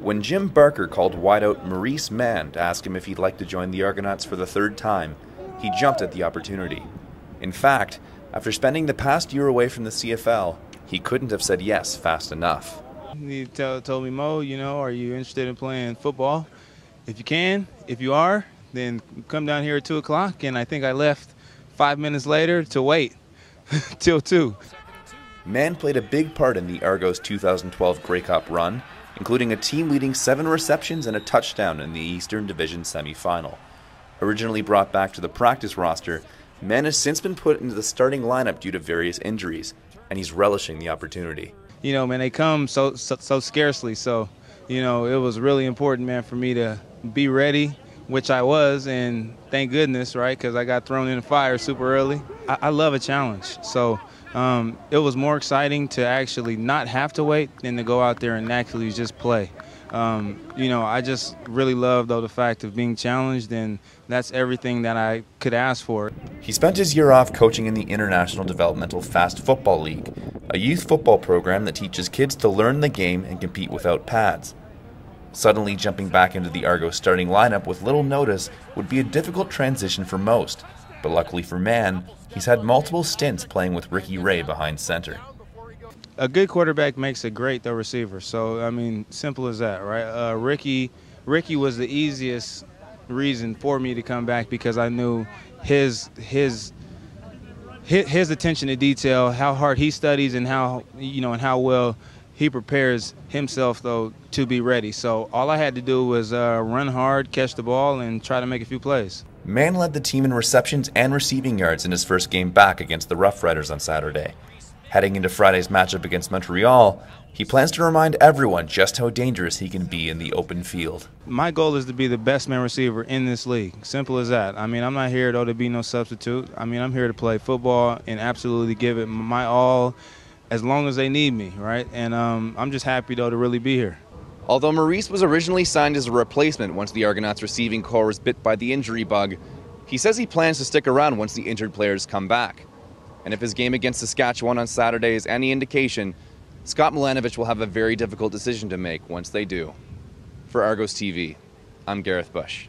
When Jim Barker called wideout Maurice Mann to ask him if he'd like to join the Argonauts for the third time, he jumped at the opportunity. In fact, after spending the past year away from the CFL, he couldn't have said yes fast enough. He told me, "Mo, you know, are you interested in playing football? If you can, if you are, then come down here at 2 o'clock, and I think I left 5 minutes later to wait till 2. Mann played a big part in the Argos' 2012 Grey Cup run, including a team-leading 7 receptions and a touchdown in the Eastern Division semi-final. Originally brought back to the practice roster, Mann has since been put into the starting lineup due to various injuries, and he's relishing the opportunity. You know, man, they come so scarcely, so, you know, it was really important, man, for me to be ready, which I was, and thank goodness, right, because I got thrown in the fire super early. I love a challenge, so it was more exciting to actually not have to wait than to go out there and actually just play. You know, I just really love, though, the fact of being challenged, and that's everything that I could ask for. He spent his year off coaching in the International Developmental Fast Football League, a youth football program that teaches kids to learn the game and compete without pads. Suddenly jumping back into the Argos starting lineup with little notice would be a difficult transition for most, but luckily for Mann, he's had multiple stints playing with Ricky Ray behind center. A good quarterback makes a great receiver, so I mean, simple as that, right? Ricky was the easiest reason for me to come back because I knew his attention to detail, how hard he studies, and how how well he prepares himself though to be ready. So all I had to do was run hard, catch the ball, and try to make a few plays. Mann led the team in receptions and receiving yards in his first game back against the Rough Riders on Saturday. Heading into Friday's matchup against Montreal, he plans to remind everyone just how dangerous he can be in the open field. My goal is to be the best man receiver in this league. Simple as that. I mean, I'm not here, though, to be no substitute. I mean, I'm here to play football and absolutely give it my all as long as they need me, right? And I'm just happy, though, to really be here. Although Maurice was originally signed as a replacement once the Argonauts' receiving core was bit by the injury bug, he says he plans to stick around once the injured players come back. And if his game against Saskatchewan on Saturday is any indication, Scott Milanovich will have a very difficult decision to make once they do. For Argos TV, I'm Gareth Bush.